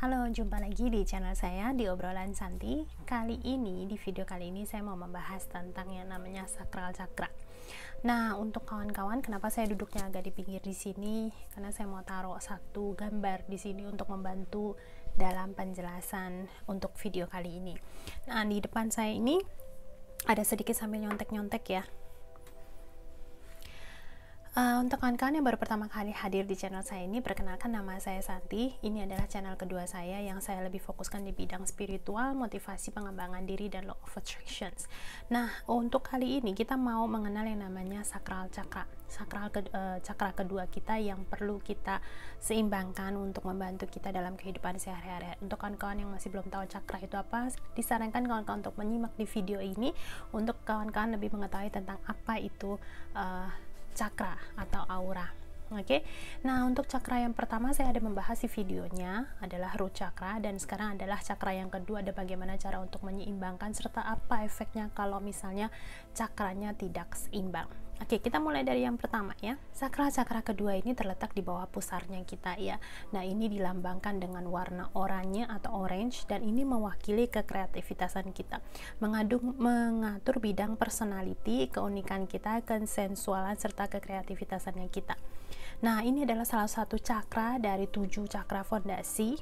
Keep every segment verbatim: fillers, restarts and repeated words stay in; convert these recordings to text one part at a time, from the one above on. Halo, jumpa lagi di channel saya di obrolan Santi. Kali ini, di video kali ini saya mau membahas tentang yang namanya Sacral Chakra. Nah, untuk kawan-kawan, kenapa saya duduknya agak di pinggir di sini? Karena saya mau taruh satu gambar di sini untuk membantu dalam penjelasan untuk video kali ini. Nah, di depan saya ini ada sedikit sambil nyontek-nyontek ya. Uh, untuk kawan-kawan yang baru pertama kali hadir di channel saya ini, perkenalkan nama saya Santi. Ini adalah channel kedua saya yang saya lebih fokuskan di bidang spiritual, motivasi, pengembangan diri, dan law of attraction. Nah, untuk kali ini kita mau mengenal yang namanya Sacral Chakra. Sacral ke, uh, Chakra kedua kita yang perlu kita seimbangkan untuk membantu kita dalam kehidupan sehari-hari. Untuk kawan-kawan yang masih belum tahu chakra itu apa, disarankan kawan-kawan untuk menyimak di video ini untuk kawan-kawan lebih mengetahui tentang apa itu uh, cakra atau aura. Oke, okay? Nah, untuk cakra yang pertama saya ada membahas di videonya adalah Root Chakra, dan sekarang adalah cakra yang kedua, ada bagaimana cara untuk menyeimbangkan serta apa efeknya kalau misalnya cakranya tidak seimbang. Oke, kita mulai dari yang pertama ya. Sacral Chakra kedua ini terletak di bawah pusarnya kita ya. Nah, ini dilambangkan dengan warna oranye atau orange, dan ini mewakili kekreativitasan kita, mengandung mengatur bidang personality, keunikan kita, kesensualan serta kekreativitasannya kita. Nah, ini adalah salah satu cakra dari tujuh cakra fondasi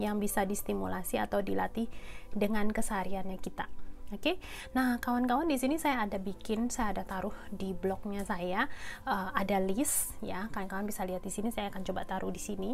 yang bisa distimulasi atau dilatih dengan kesehariannya kita. Oke, okay? Nah, kawan-kawan, di sini saya ada bikin, saya ada taruh di blognya saya, uh, ada list ya, kawan-kawan bisa lihat di sini. Saya akan coba taruh di sini.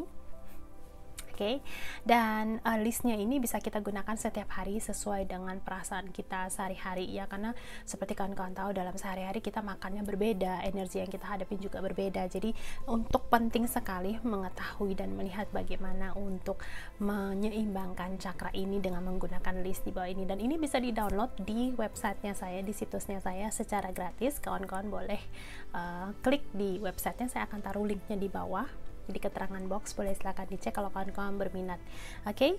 Oke, okay? Dan uh, listnya ini bisa kita gunakan setiap hari sesuai dengan perasaan kita sehari-hari ya, karena seperti kawan-kawan tahu, dalam sehari-hari kita makannya berbeda, energi yang kita hadapi juga berbeda. Jadi untuk penting sekali mengetahui dan melihat bagaimana untuk menyeimbangkan cakra ini dengan menggunakan list di bawah ini, dan ini bisa di-download di websitenya saya, di situsnya saya secara gratis. Kawan-kawan boleh uh, klik di websitenya, saya akan taruh linknya di bawah di keterangan box, boleh silahkan dicek kalau kawan-kawan berminat. Oke, okay?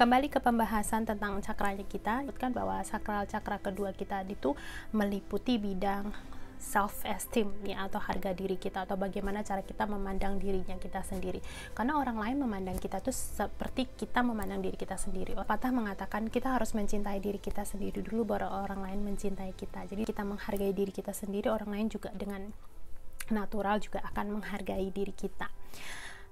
Kembali ke pembahasan tentang cakranya kita, sebutkan bahwa Sacral Chakra kedua kita itu meliputi bidang self-esteem ya, atau harga diri kita, atau bagaimana cara kita memandang dirinya kita sendiri, karena orang lain memandang kita tuh seperti kita memandang diri kita sendiri. Patah mengatakan kita harus mencintai diri kita sendiri dulu baru orang lain mencintai kita. Jadi kita menghargai diri kita sendiri, orang lain juga dengan natural juga akan menghargai diri kita.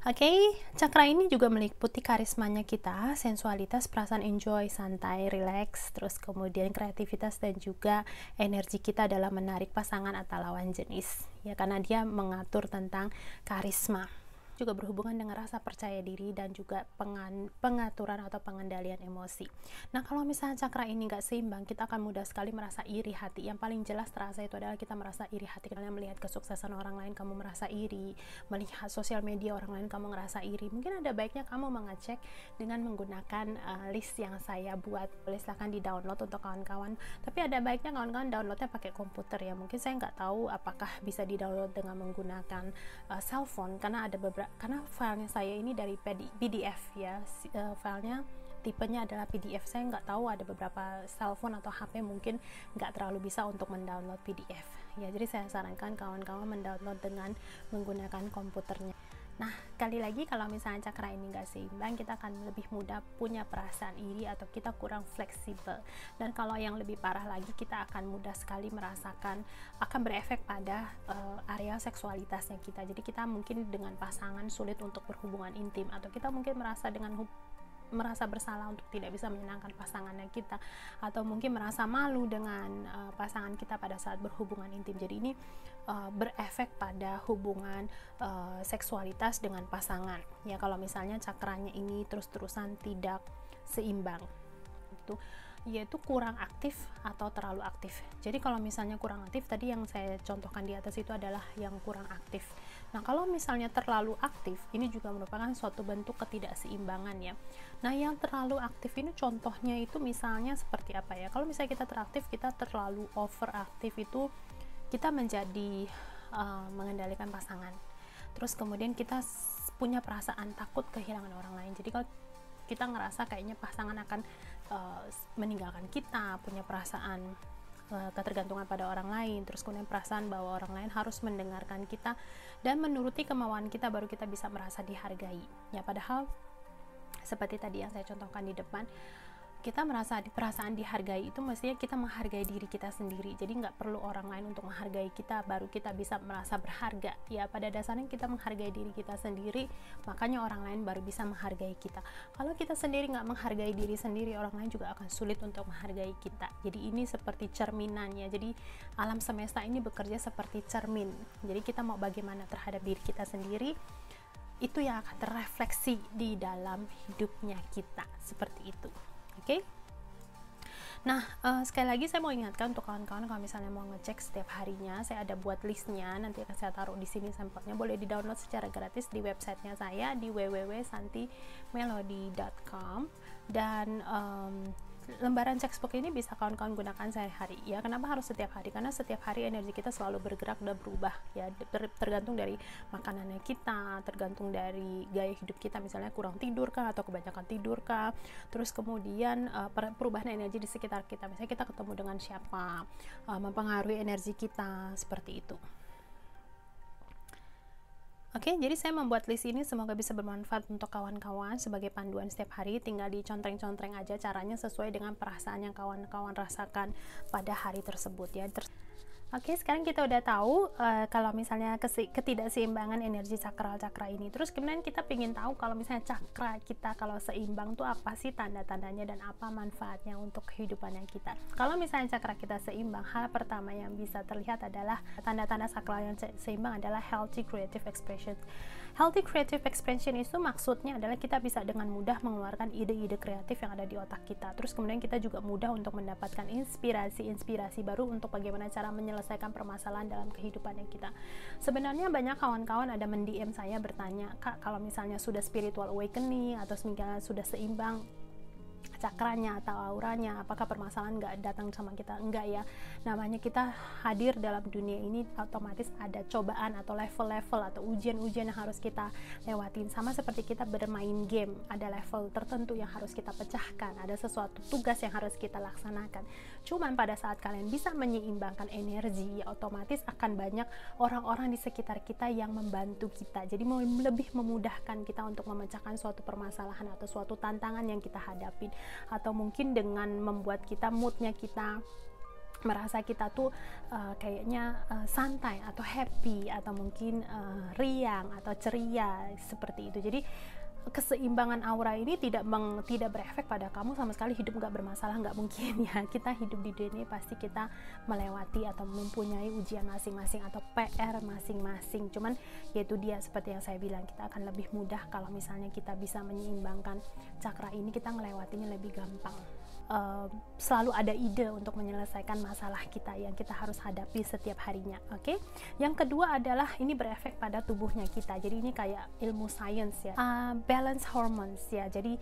Oke, okay? Cakra ini juga meliputi karismanya kita, sensualitas, perasaan enjoy, santai, relax, terus kemudian kreativitas, dan juga energi kita dalam menarik pasangan atau lawan jenis ya, karena dia mengatur tentang karisma. Juga berhubungan dengan rasa percaya diri dan juga pengaturan atau pengendalian emosi. Nah, kalau misalnya cakra ini nggak seimbang, kita akan mudah sekali merasa iri hati. Yang paling jelas terasa itu adalah kita merasa iri hati karena melihat kesuksesan orang lain kamu merasa iri, melihat sosial media orang lain kamu ngerasa iri. Mungkin ada baiknya kamu mengecek dengan menggunakan uh, list yang saya buat. Boleh silahkan di download untuk kawan-kawan, tapi ada baiknya kawan-kawan downloadnya pakai komputer ya. Mungkin saya nggak tahu apakah bisa di download dengan menggunakan uh, cell phone, karena ada beberapa, karena filenya saya ini dari P D F ya, uh, filenya tipenya adalah P D F. Saya nggak tahu, ada beberapa cellphone atau H P mungkin nggak terlalu bisa untuk mendownload P D F ya, jadi saya sarankan kawan-kawan mendownload dengan menggunakan komputernya. Nah, kali lagi, kalau misalnya cakra ini nggak seimbang, kita akan lebih mudah punya perasaan iri atau kita kurang fleksibel, dan kalau yang lebih parah lagi, kita akan mudah sekali merasakan akan berefek pada uh, area seksualitasnya kita. Jadi kita mungkin dengan pasangan sulit untuk berhubungan intim, atau kita mungkin merasa dengan merasa bersalah untuk tidak bisa menyenangkan pasangannya kita, atau mungkin merasa malu dengan uh, pasangan kita pada saat berhubungan intim. Jadi ini uh, berefek pada hubungan uh, seksualitas dengan pasangan ya, kalau misalnya cakranya ini terus-terusan tidak seimbang itu, yaitu kurang aktif atau terlalu aktif. Jadi kalau misalnya kurang aktif, tadi yang saya contohkan di atas itu adalah yang kurang aktif. Nah, kalau misalnya terlalu aktif, ini juga merupakan suatu bentuk ketidakseimbangan ya. Nah, yang terlalu aktif ini contohnya itu misalnya seperti apa ya? Kalau misalnya kita teraktif, kita terlalu overaktif, itu kita menjadi uh, mengendalikan pasangan. Terus kemudian kita punya perasaan takut kehilangan orang lain. Jadi kalau kita ngerasa kayaknya pasangan akan uh, meninggalkan kita, punya perasaan uh, ketergantungan pada orang lain, terus kemudian perasaan bahwa orang lain harus mendengarkan kita dan menuruti kemauan kita baru kita bisa merasa dihargai ya, padahal seperti tadi yang saya contohkan di depan, kita merasa perasaan dihargai itu mestinya kita menghargai diri kita sendiri. Jadi nggak perlu orang lain untuk menghargai kita baru kita bisa merasa berharga. Ya pada dasarnya kita menghargai diri kita sendiri, makanya orang lain baru bisa menghargai kita. Kalau kita sendiri nggak menghargai diri sendiri, orang lain juga akan sulit untuk menghargai kita. Jadi ini seperti cerminannya. Jadi alam semesta ini bekerja seperti cermin. Jadi kita mau bagaimana terhadap diri kita sendiri, itu yang akan terrefleksi di dalam hidupnya kita. Seperti itu. Oke, okay? Nah uh, sekali lagi saya mau ingatkan untuk kawan-kawan kalau misalnya mau ngecek setiap harinya, saya ada buat listnya, nanti akan saya taruh di sini sampelnya, boleh di download secara gratis di websitenya saya di w w w titik santi melody titik com. Dan um, lembaran textbook ini bisa kawan-kawan gunakan sehari-hari. Ya, kenapa harus setiap hari? Karena setiap hari energi kita selalu bergerak dan berubah. Ya, tergantung dari makanannya kita, tergantung dari gaya hidup kita. Misalnya kurang tidur kah atau kebanyakan tidur kah. Terus kemudian uh, perubahan energi di sekitar kita. Misalnya kita ketemu dengan siapa, uh, mempengaruhi energi kita, seperti itu. Oke, okay, jadi saya membuat list ini semoga bisa bermanfaat untuk kawan-kawan sebagai panduan setiap hari. Tinggal dicontreng-contreng aja caranya sesuai dengan perasaan yang kawan-kawan rasakan pada hari tersebut ya. Ter Oke, okay, sekarang kita udah tahu uh, kalau misalnya ketidakseimbangan energi sakral cakra ini. Terus kemudian kita pengen tahu kalau misalnya cakra kita kalau seimbang tuh apa sih tanda-tandanya dan apa manfaatnya untuk kehidupan yang kita. Kalau misalnya cakra kita seimbang, hal pertama yang bisa terlihat adalah tanda-tanda sakral yang seimbang adalah healthy creative expression. Healthy creative expression itu maksudnya adalah kita bisa dengan mudah mengeluarkan ide-ide kreatif yang ada di otak kita. Terus kemudian kita juga mudah untuk mendapatkan inspirasi-inspirasi baru untuk bagaimana cara menyelesaikan permasalahan dalam kehidupan yang kita. Sebenarnya banyak kawan-kawan ada men-D M saya bertanya, Kak, kalau misalnya sudah spiritual awakening atau misalnya sudah seimbang cakranya atau auranya, apakah permasalahan nggak datang sama kita? Enggak ya, namanya kita hadir dalam dunia ini otomatis ada cobaan atau level-level atau ujian-ujian yang harus kita lewatin. Sama seperti kita bermain game, ada level tertentu yang harus kita pecahkan, ada sesuatu tugas yang harus kita laksanakan. Cuman pada saat kalian bisa menyeimbangkan energi, ya otomatis akan banyak orang-orang di sekitar kita yang membantu kita, jadi lebih memudahkan kita untuk memecahkan suatu permasalahan atau suatu tantangan yang kita hadapin. Atau mungkin dengan membuat kita moodnya kita merasa kita tuh uh, kayaknya uh, santai atau happy atau mungkin uh, riang atau ceria, seperti itu. Jadi keseimbangan aura ini tidak meng, tidak berefek pada kamu sama sekali, hidup nggak bermasalah, nggak mungkin ya. Kita hidup di dunia ini pasti kita melewati atau mempunyai ujian masing-masing atau P R masing-masing. Cuman yaitu dia seperti yang saya bilang, kita akan lebih mudah kalau misalnya kita bisa menyeimbangkan cakra ini, kita ngelewatinya lebih gampang. Uh, selalu ada ide untuk menyelesaikan masalah kita yang kita harus hadapi setiap harinya. Oke, okay? Yang kedua adalah ini berefek pada tubuhnya kita. Jadi ini kayak ilmu sains ya, uh, balance hormones ya. Jadi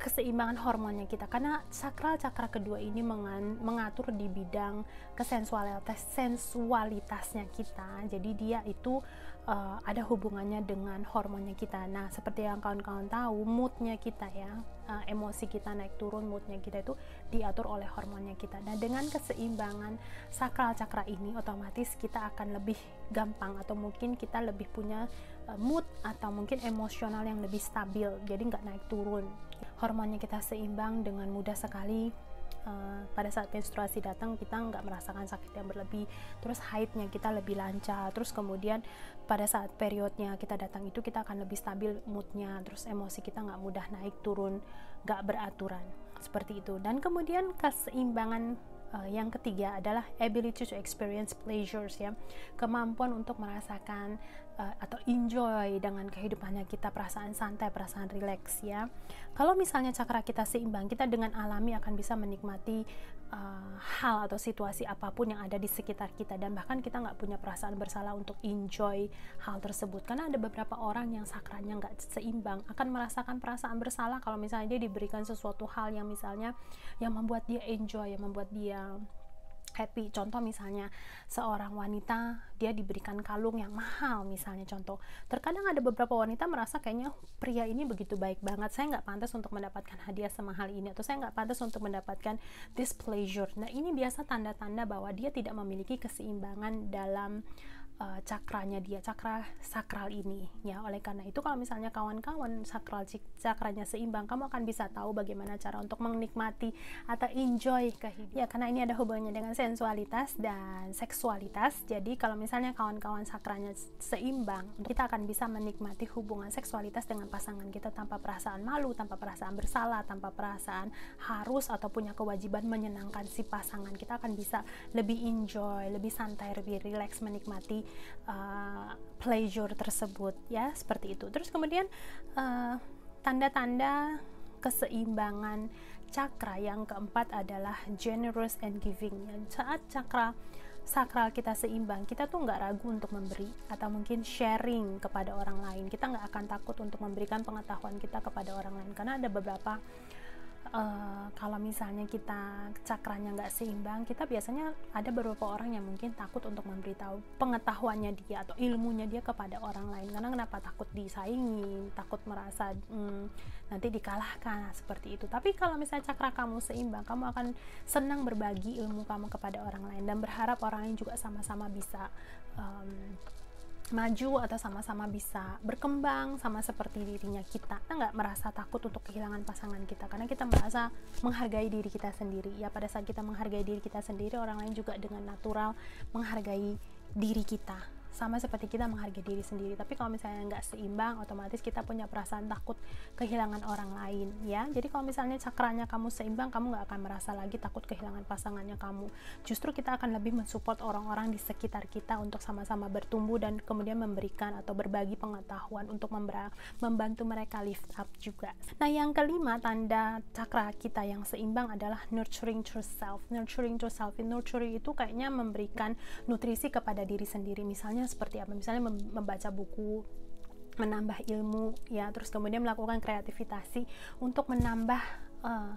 keseimbangan hormonnya kita, karena sakral cakra kedua ini mengatur di bidang kesensualitas sensualitasnya kita. Jadi dia itu uh, ada hubungannya dengan hormonnya kita. Nah seperti yang kawan-kawan tahu, moodnya kita ya, uh, emosi kita naik turun, moodnya kita itu diatur oleh hormonnya kita. Nah dengan keseimbangan sakral cakra ini otomatis kita akan lebih gampang atau mungkin kita lebih punya uh, mood atau mungkin emosional yang lebih stabil, jadi nggak naik turun. Hormonnya kita seimbang, dengan mudah sekali uh, pada saat menstruasi datang kita nggak merasakan sakit yang berlebih. Terus haidnya kita lebih lancar. Terus kemudian pada saat periodnya kita datang itu kita akan lebih stabil moodnya. Terus emosi kita nggak mudah naik turun, nggak beraturan, seperti itu. Dan kemudian keseimbangan Uh, yang ketiga adalah ability to experience pleasures ya, kemampuan untuk merasakan uh, atau enjoy dengan kehidupannya kita, perasaan santai, perasaan relax ya. Kalau misalnya cakra kita seimbang, kita dengan alami akan bisa menikmati uh, hal atau situasi apapun yang ada di sekitar kita, dan bahkan kita nggak punya perasaan bersalah untuk enjoy hal tersebut. Karena ada beberapa orang yang sakranya nggak seimbang akan merasakan perasaan bersalah kalau misalnya dia diberikan sesuatu hal yang misalnya yang membuat dia enjoy, yang membuat dia happy. Contoh misalnya seorang wanita dia diberikan kalung yang mahal misalnya, contoh. Terkadang ada beberapa wanita merasa kayaknya pria ini begitu baik banget, saya nggak pantas untuk mendapatkan hadiah semahal ini, atau saya nggak pantas untuk mendapatkan this pleasure. Nah ini biasa tanda-tanda bahwa dia tidak memiliki keseimbangan dalam uh, cakranya dia, cakra sakral ini ya. Oleh karena itu kalau misalnya kawan-kawan sakral cakranya seimbang, kamu akan bisa tahu bagaimana cara untuk menikmati atau enjoy kehidupan ya, karena ini ada hubungannya dengan sensualitas dan seksualitas. Jadi kalau misalnya kawan-kawan sakranya seimbang, kita akan bisa menikmati hubungan seksualitas dengan pasangan kita tanpa perasaan malu, tanpa perasaan bersalah, tanpa perasaan harus atau punya kewajiban menyenangkan si pasangan. Kita akan bisa lebih enjoy, lebih santai, lebih relax menikmati uh, pleasure tersebut ya, seperti itu. Terus kemudian tanda-tanda uh, keseimbangan cakra yang keempat adalah generous and giving. Saat cakra sakral kita seimbang, kita tuh nggak ragu untuk memberi atau mungkin sharing kepada orang lain. Kita nggak akan takut untuk memberikan pengetahuan kita kepada orang lain, karena ada beberapa Uh, kalau misalnya kita cakranya nggak seimbang, kita biasanya ada beberapa orang yang mungkin takut untuk memberitahu pengetahuannya dia atau ilmunya dia kepada orang lain, karena kenapa, takut disaingi, takut merasa hmm, nanti dikalahkan, seperti itu. Tapi kalau misalnya cakra kamu seimbang, kamu akan senang berbagi ilmu kamu kepada orang lain dan berharap orang lain juga sama-sama bisa um, maju atau sama-sama bisa berkembang sama seperti dirinya kita. Kita nggak merasa takut untuk kehilangan pasangan kita, karena kita merasa menghargai diri kita sendiri ya. Pada saat kita menghargai diri kita sendiri, orang lain juga dengan natural menghargai diri kita, sama seperti kita menghargai diri sendiri. Tapi kalau misalnya nggak seimbang, otomatis kita punya perasaan takut kehilangan orang lain ya. Jadi kalau misalnya cakranya kamu seimbang, kamu nggak akan merasa lagi takut kehilangan pasangannya kamu. Justru kita akan lebih mensupport orang-orang di sekitar kita untuk sama-sama bertumbuh dan kemudian memberikan atau berbagi pengetahuan untuk membantu mereka lift up juga. Nah, yang kelima tanda cakra kita yang seimbang adalah nurturing to self. Nurturing to self, nurturing itu kayaknya memberikan nutrisi kepada diri sendiri. Misalnya seperti apa? Misalnya membaca buku, menambah ilmu ya, terus kemudian melakukan kreativitas untuk menambah uh,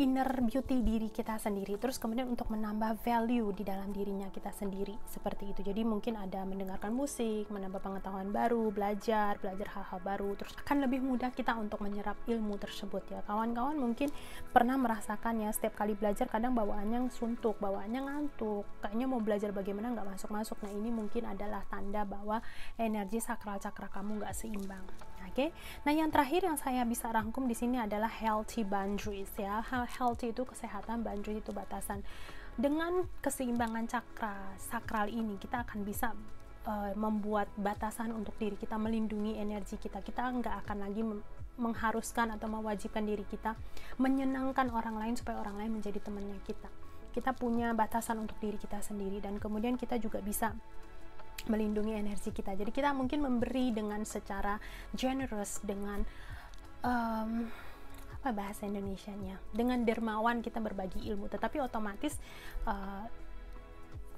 inner beauty diri kita sendiri, terus kemudian untuk menambah value di dalam dirinya kita sendiri, seperti itu. Jadi mungkin ada mendengarkan musik, menambah pengetahuan baru, belajar belajar hal-hal baru, terus akan lebih mudah kita untuk menyerap ilmu tersebut ya. Kawan-kawan mungkin pernah merasakan ya, setiap kali belajar kadang bawaannya suntuk, bawaannya ngantuk, kayaknya mau belajar bagaimana nggak masuk-masuk. Nah, ini mungkin adalah tanda bahwa energi sakral cakra kamu nggak seimbang. Oke, okay? Nah, yang terakhir yang saya bisa rangkum di sini adalah healthy boundaries ya. Healthy itu kesehatan, boundary itu batasan. Dengan keseimbangan cakra sakral ini, kita akan bisa uh, membuat batasan untuk diri kita, melindungi energi kita. Kita nggak akan lagi mengharuskan atau mewajibkan diri kita menyenangkan orang lain supaya orang lain menjadi temannya kita. Kita punya batasan untuk diri kita sendiri, dan kemudian kita juga bisa melindungi energi kita. Jadi kita mungkin memberi dengan secara generous, dengan um, apa bahasa Indonesianya, dengan dermawan kita berbagi ilmu, tetapi otomatis uh,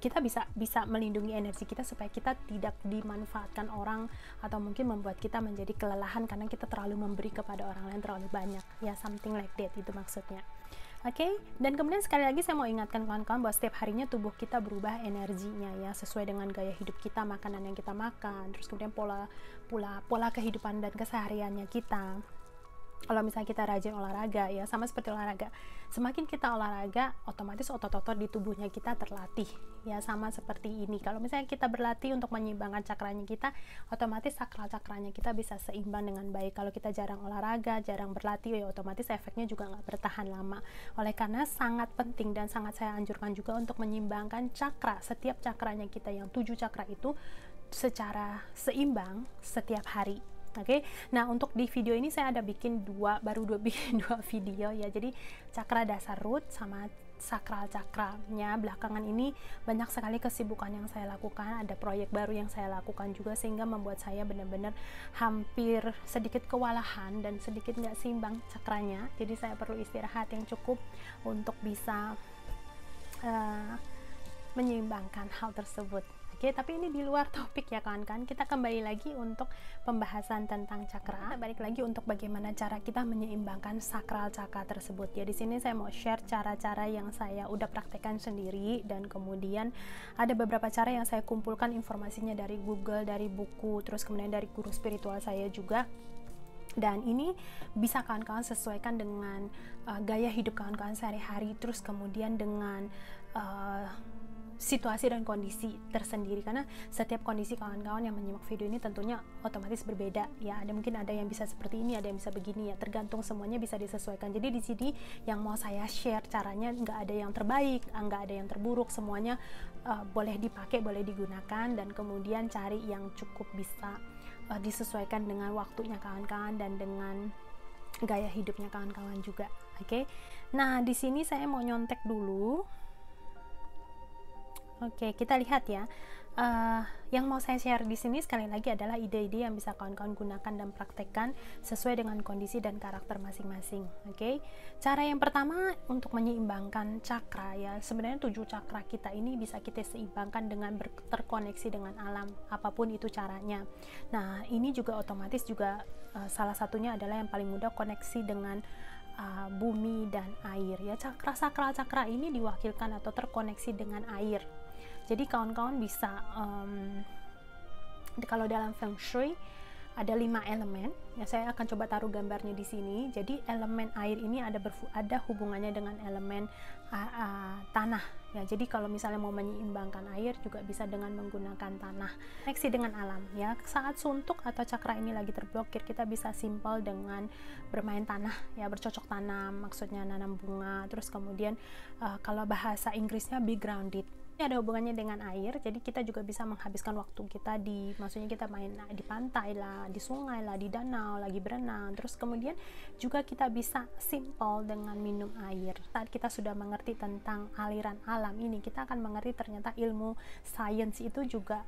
kita bisa bisa melindungi energi kita supaya kita tidak dimanfaatkan orang atau mungkin membuat kita menjadi kelelahan karena kita terlalu memberi kepada orang lain terlalu banyak ya, something like that itu maksudnya. Oke, okay? Dan kemudian sekali lagi saya mau ingatkan kawan-kawan bahwa setiap harinya tubuh kita berubah energinya ya, sesuai dengan gaya hidup kita, makanan yang kita makan, terus kemudian pola pola pola kehidupan dan kesehariannya kita. Kalau misalnya kita rajin olahraga ya, sama seperti olahraga, semakin kita olahraga otomatis otot-otot di tubuhnya kita terlatih ya, sama seperti ini. Kalau misalnya kita berlatih untuk menyeimbangkan cakranya kita, otomatis sakral cakranya kita bisa seimbang dengan baik. Kalau kita jarang olahraga, jarang berlatih ya, otomatis efeknya juga nggak bertahan lama. Oleh karena sangat penting dan sangat saya anjurkan juga untuk menyeimbangkan cakra, setiap cakranya kita yang tujuh cakra itu secara seimbang setiap hari. Oke, okay? Nah, untuk di video ini saya ada bikin dua, baru dua bikin dua video ya. Jadi cakra dasar root sama sakral cakranya. Belakangan ini banyak sekali kesibukan yang saya lakukan, ada proyek baru yang saya lakukan juga, sehingga membuat saya benar-benar hampir sedikit kewalahan dan sedikit nggak seimbang cakranya. Jadi saya perlu istirahat yang cukup untuk bisa uh, menyeimbangkan hal tersebut. Oke, tapi ini di luar topik ya kawan-kawan. Kita kembali lagi untuk pembahasan tentang cakra. Kita balik lagi untuk bagaimana cara kita menyeimbangkan sakral cakra tersebut. Ya, di sini saya mau share cara-cara yang saya udah praktekkan sendiri, dan kemudian ada beberapa cara yang saya kumpulkan informasinya dari Google, dari buku, terus kemudian dari guru spiritual saya juga. Dan ini bisa kawan-kawan sesuaikan dengan uh, gaya hidup kawan-kawan sehari-hari, terus kemudian dengan uh, situasi dan kondisi tersendiri, karena setiap kondisi kawan-kawan yang menyimak video ini tentunya otomatis berbeda ya. Ada mungkin ada yang bisa seperti ini, ada yang bisa begini ya, tergantung semuanya bisa disesuaikan. Jadi di sini yang mau saya share caranya nggak ada yang terbaik, nggak ada yang terburuk, semuanya uh, boleh dipakai, boleh digunakan, dan kemudian cari yang cukup bisa uh, disesuaikan dengan waktunya kawan-kawan dan dengan gaya hidupnya kawan-kawan juga. Oke, okay? Nah di sini saya mau nyontek dulu. Oke, kita lihat ya. Uh, yang mau saya share di sini sekali lagi adalah ide-ide yang bisa kawan-kawan gunakan dan praktekkan sesuai dengan kondisi dan karakter masing-masing. Oke, cara yang pertama untuk menyeimbangkan cakra ya. Sebenarnya tujuh cakra kita ini bisa kita seimbangkan dengan terkoneksi dengan alam, apapun itu caranya. Nah, ini juga otomatis juga uh, salah satunya adalah yang paling mudah koneksi dengan Uh, bumi dan air ya. Cakra sakral cakra ini diwakilkan atau terkoneksi dengan air. Jadi kawan-kawan bisa um, kalau dalam feng shui ada lima elemen ya, saya akan coba taruh gambarnya di sini. Jadi elemen air ini ada berfu ada hubungannya dengan elemen uh, uh, tanah ya. Jadi kalau misalnya mau menyeimbangkan air juga bisa dengan menggunakan tanah, koneksi dengan alam ya. Saat suntuk atau cakra ini lagi terblokir, kita bisa simpel dengan bermain tanah ya, bercocok tanam, maksudnya nanam bunga. Terus kemudian uh, kalau bahasa Inggrisnya be grounded. Ini ada hubungannya dengan air, jadi kita juga bisa menghabiskan waktu kita di, maksudnya kita main di pantai lah, di sungai lah, di danau, lagi berenang. Terus kemudian juga kita bisa simple dengan minum air. Saat kita sudah mengerti tentang aliran alam ini, kita akan mengerti ternyata ilmu sains itu juga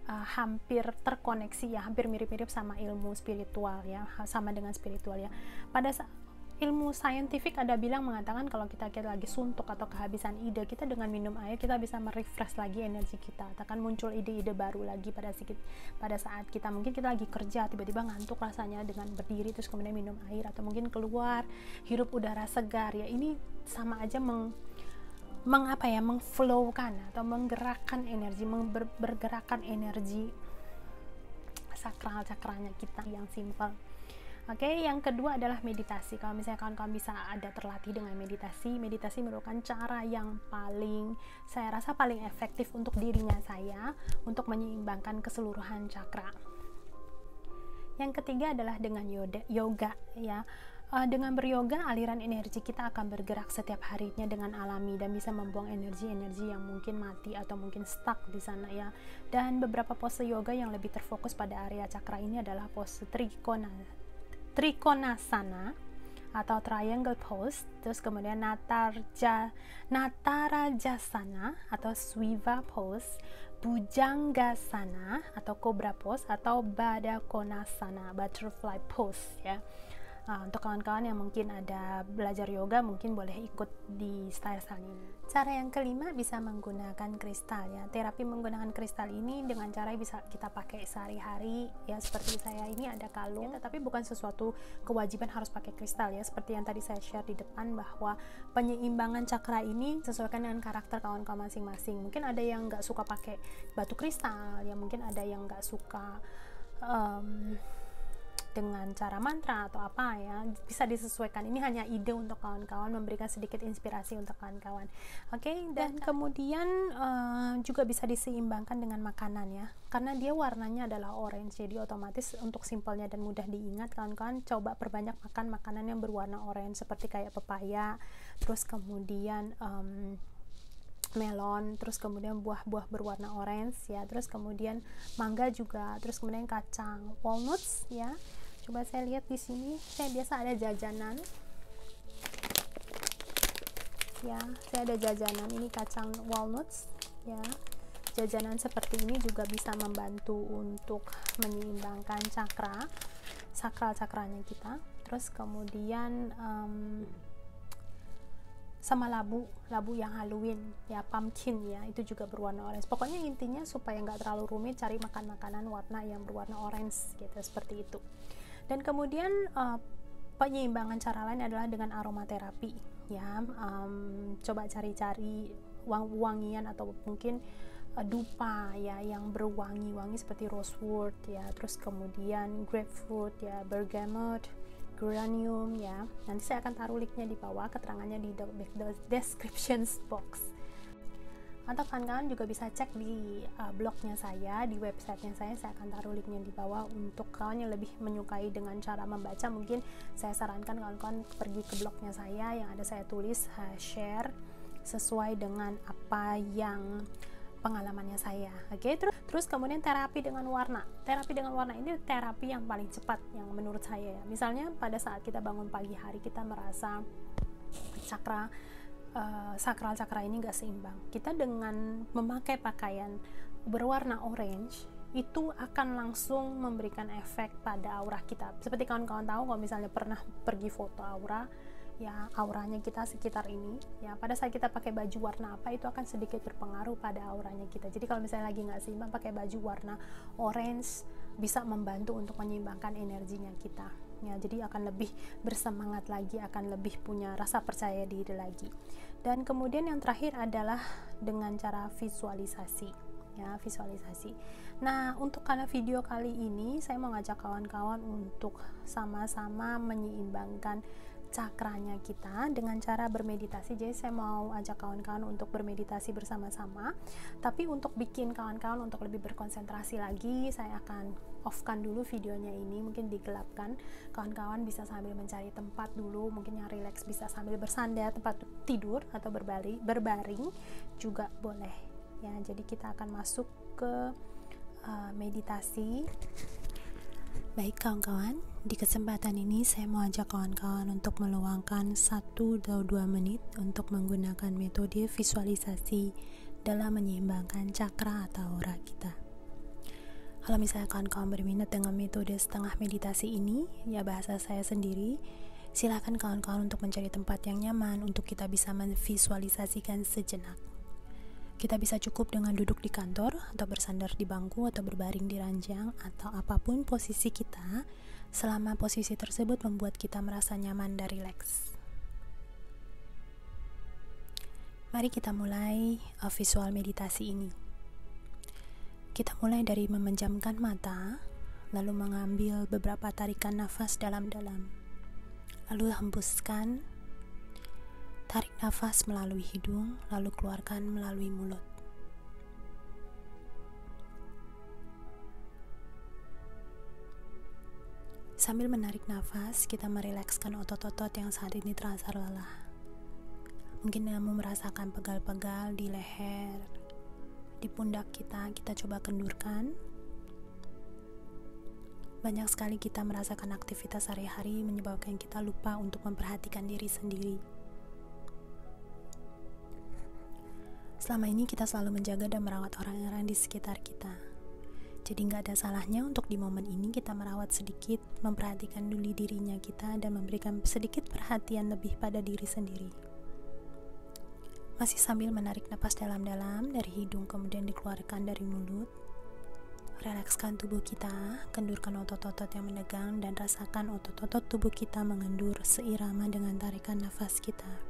Uh, hampir terkoneksi ya, hampir mirip-mirip sama ilmu spiritual ya, sama dengan spiritual ya. Pada saat ilmu saintifik ada bilang mengatakan kalau kita, kita lagi suntuk atau kehabisan ide, kita dengan minum air kita bisa merefresh lagi energi kita, akan muncul ide-ide baru lagi pada sedikit pada saat kita mungkin kita lagi kerja tiba-tiba ngantuk rasanya, dengan berdiri terus kemudian minum air, atau mungkin keluar hirup udara segar ya. Ini sama aja meng mengapa ya mengflowkan atau menggerakkan energi, member, bergerakan energi sakral cakranya kita yang simpel. Oke, okay, yang kedua adalah meditasi. Kalau misalnya kawan-kawan bisa ada terlatih dengan meditasi, meditasi merupakan cara yang paling, saya rasa paling efektif untuk dirinya saya, untuk menyeimbangkan keseluruhan cakra. Yang ketiga adalah dengan yoga, yoga ya. Uh, dengan beryoga, aliran energi kita akan bergerak setiap harinya dengan alami dan bisa membuang energi-energi yang mungkin mati atau mungkin stuck di sana ya. Dan beberapa pose yoga yang lebih terfokus pada area cakra ini adalah pose Trikonasana atau triangle pose, terus kemudian natarja, natarajasana atau swiva pose, bujanggasana atau cobra pose, atau badakonasana, butterfly pose ya. Nah, untuk kawan-kawan yang mungkin ada belajar yoga mungkin boleh ikut di style-style ini. Cara yang kelima bisa menggunakan kristal ya. Terapi menggunakan kristal ini dengan cara bisa kita pakai sehari-hari ya, seperti saya ini ada kalung, tetapi bukan sesuatu kewajiban harus pakai kristal ya. Seperti yang tadi saya share di depan bahwa penyeimbangan cakra ini sesuaikan dengan karakter kawan-kawan masing-masing. Mungkin ada yang nggak suka pakai batu kristal ya, mungkin ada yang nggak suka um, dengan cara mantra atau apa ya, bisa disesuaikan. Ini hanya ide untuk kawan-kawan, memberikan sedikit inspirasi untuk kawan-kawan. Oke, dan kemudian uh, juga bisa diseimbangkan dengan makanan ya, karena dia warnanya adalah orange, jadi otomatis untuk simpelnya dan mudah diingat, kawan-kawan coba perbanyak makan makanan yang berwarna orange seperti kayak pepaya, terus kemudian um, melon, terus kemudian buah-buah berwarna orange ya, terus kemudian mangga juga, terus kemudian kacang, walnuts ya. Coba saya lihat di sini, saya biasa ada jajanan ya, saya ada jajanan ini kacang walnuts ya. Jajanan seperti ini juga bisa membantu untuk menyeimbangkan cakra sakral cakranya kita. Terus kemudian um, sama labu, labu yang Halloween ya, pumpkin ya, itu juga berwarna orange. Pokoknya intinya supaya nggak terlalu rumit, cari makan makanan warna yang berwarna orange gitu, seperti itu. Dan kemudian uh, penyeimbangan cara lain adalah dengan aromaterapi ya. Um, coba cari-cari wangian atau mungkin uh, dupa ya yang berwangi-wangi seperti rosewood ya, terus kemudian grapefruit ya, bergamot, geranium ya. Nanti saya akan taruh linknya di bawah, keterangannya di description box. Atau kawan-kawan juga bisa cek di uh, blognya saya, di websitenya saya, saya akan taruh linknya di bawah. Untuk kawan yang lebih menyukai dengan cara membaca, mungkin saya sarankan kawan-kawan pergi ke blognya saya yang ada saya tulis uh, share sesuai dengan apa yang pengalamannya saya, oke. Okay? Terus, terus kemudian terapi dengan warna. Terapi dengan warna ini terapi yang paling cepat yang menurut saya ya. Misalnya pada saat kita bangun pagi hari kita merasa cakra uh, sakral cakra ini nggak seimbang. Kita dengan memakai pakaian berwarna orange itu akan langsung memberikan efek pada aura kita. Seperti kawan-kawan tahu kalau misalnya pernah pergi foto aura, ya auranya kita sekitar ini ya, pada saat kita pakai baju warna apa itu akan sedikit berpengaruh pada auranya kita. Jadi kalau misalnya lagi nggak seimbang, pakai baju warna orange bisa membantu untuk menyeimbangkan energinya kita ya, jadi akan lebih bersemangat lagi, akan lebih punya rasa percaya diri lagi. Dan kemudian yang terakhir adalah dengan cara visualisasi ya, visualisasi. Nah, untuk kala video kali ini saya mau ngajak kawan-kawan untuk sama-sama menyeimbangkan cakranya kita dengan cara bermeditasi. Jadi saya mau ajak kawan-kawan untuk bermeditasi bersama-sama, tapi untuk bikin kawan-kawan untuk lebih berkonsentrasi lagi, saya akan off-kan dulu videonya ini, mungkin digelapkan. Kawan-kawan bisa sambil mencari tempat dulu, mungkin yang relax bisa sambil bersandar tempat tidur atau berbaring, berbaring juga boleh. Ya, jadi kita akan masuk ke uh, meditasi. Baik kawan-kawan, di kesempatan ini saya mau ajak kawan-kawan untuk meluangkan satu atau dua menit untuk menggunakan metode visualisasi dalam menyeimbangkan cakra atau aura kita. Kalau misalnya kawan-kawan berminat dengan metode setengah meditasi ini, ya bahasa saya sendiri, silahkan kawan-kawan untuk mencari tempat yang nyaman untuk kita bisa memvisualisasikan sejenak. Kita bisa cukup dengan duduk di kantor atau bersandar di bangku atau berbaring di ranjang atau apapun posisi kita selama posisi tersebut membuat kita merasa nyaman dan rileks. Mari kita mulai visual meditasi ini. Kita mulai dari memejamkan mata, lalu mengambil beberapa tarikan nafas dalam-dalam. Lalu hembuskan. Tarik nafas melalui hidung, lalu keluarkan melalui mulut. Sambil menarik nafas, kita merilekskan otot-otot yang saat ini terasa lelah. Mungkin kamu merasakan pegal-pegal di leher, di pundak kita, kita coba kendurkan. Banyak sekali kita merasakan aktivitas sehari-hari menyebabkan kita lupa untuk memperhatikan diri sendiri. Selama ini kita selalu menjaga dan merawat orang-orang di sekitar kita. Jadi nggak ada salahnya untuk di momen ini kita merawat sedikit, memperhatikan dulu dirinya kita dan memberikan sedikit perhatian lebih pada diri sendiri. Masih sambil menarik napas dalam-dalam dari hidung kemudian dikeluarkan dari mulut. Relakskan tubuh kita, kendurkan otot-otot yang menegang dan rasakan otot-otot tubuh kita mengendur seirama dengan tarikan nafas kita.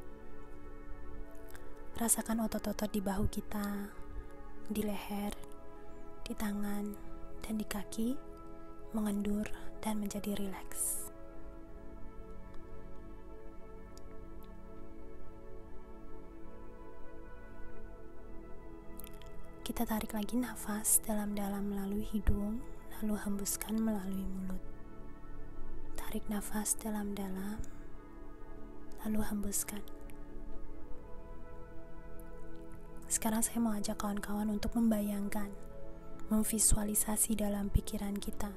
Rasakan otot-otot di bahu kita, di leher, di tangan, dan di kaki mengendur dan menjadi rileks. Kita tarik lagi nafas dalam-dalam melalui hidung, lalu hembuskan melalui mulut. Tarik nafas dalam-dalam, lalu hembuskan. Sekarang saya mau ajak kawan-kawan untuk membayangkan, memvisualisasi dalam pikiran kita.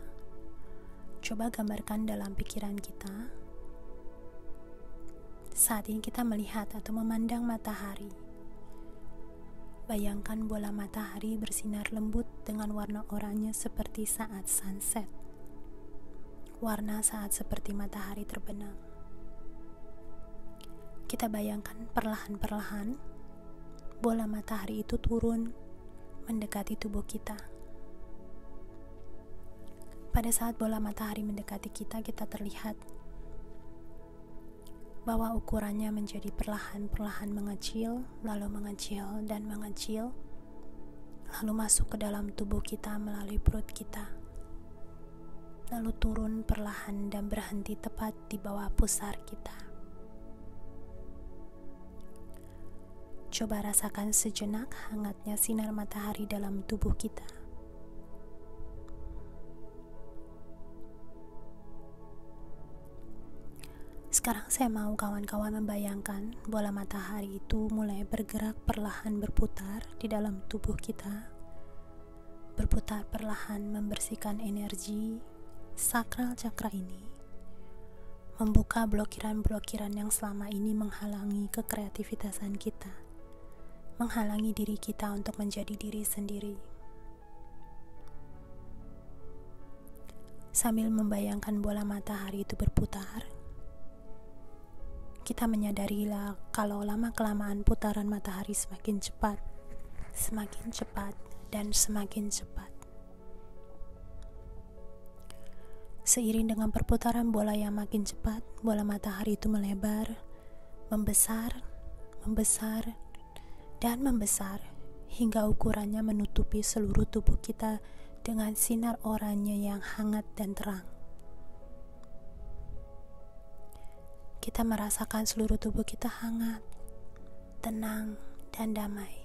Coba gambarkan dalam pikiran kita. Saat ini kita melihat atau memandang matahari. Bayangkan bola matahari bersinar lembut dengan warna oranye seperti saat sunset. Warna saat seperti matahari terbenam. Kita bayangkan perlahan-perlahan bola matahari itu turun mendekati tubuh kita. Pada saat bola matahari mendekati kita, kita terlihat bahwa ukurannya menjadi perlahan-perlahan mengecil, lalu mengecil dan mengecil, lalu masuk ke dalam tubuh kita melalui perut kita, lalu turun perlahan dan berhenti tepat di bawah pusar kita. Coba rasakan sejenak hangatnya sinar matahari dalam tubuh kita. Sekarang saya mau kawan-kawan membayangkan bola matahari itu mulai bergerak perlahan berputar di dalam tubuh kita. Berputar perlahan membersihkan energi sakral cakra ini. Membuka blokiran-blokiran yang selama ini menghalangi kekreativitasan kita. Menghalangi diri kita untuk menjadi diri sendiri. Sambil membayangkan bola matahari itu berputar, kita menyadari lah kalau lama-kelamaan putaran matahari semakin cepat, semakin cepat, dan semakin cepat. Seiring dengan perputaran bola yang makin cepat, bola matahari itu melebar, membesar, membesar, dan membesar, hingga ukurannya menutupi seluruh tubuh kita dengan sinar oranye yang hangat dan terang. Kita merasakan seluruh tubuh kita hangat, tenang, dan damai.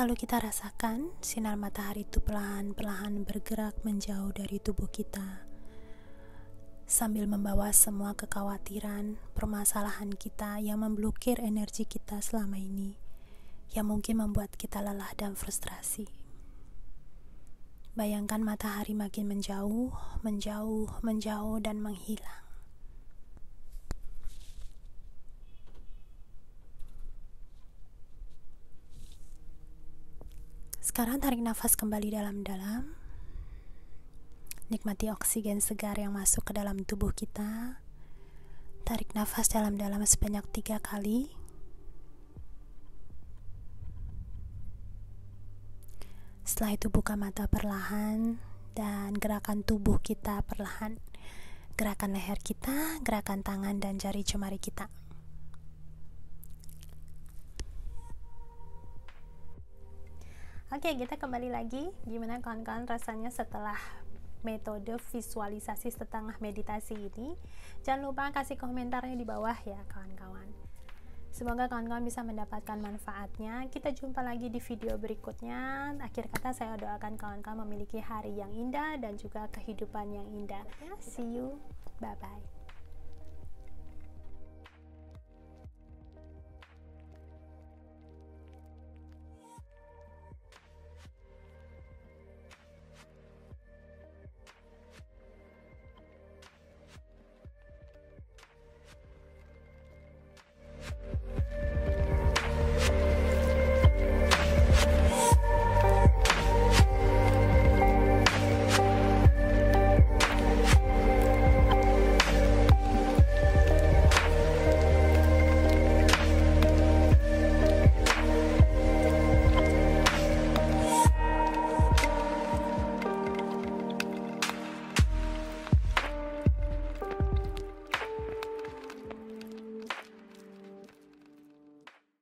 Lalu kita rasakan sinar matahari itu perlahan-perlahan bergerak menjauh dari tubuh kita, sambil membawa semua kekhawatiran, permasalahan kita yang memblokir energi kita selama ini, yang mungkin membuat kita lelah dan frustrasi. Bayangkan matahari makin menjauh, menjauh, menjauh, dan menghilang. Sekarang tarik nafas kembali dalam-dalam. Nikmati oksigen segar yang masuk ke dalam tubuh kita. Tarik nafas dalam-dalam sebanyak tiga kali. Setelah itu buka mata perlahan dan gerakan tubuh kita perlahan. Gerakan leher kita, gerakan tangan dan jari jemari kita. Oke, kita kembali lagi. Gimana kawan-kawan rasanya setelah metode visualisasi setengah meditasi ini? Jangan lupa kasih komentarnya di bawah ya kawan-kawan. Semoga kawan-kawan bisa mendapatkan manfaatnya. Kita jumpa lagi di video berikutnya. Akhir kata saya doakan kawan-kawan memiliki hari yang indah dan juga kehidupan yang indah. See you. Bye-bye.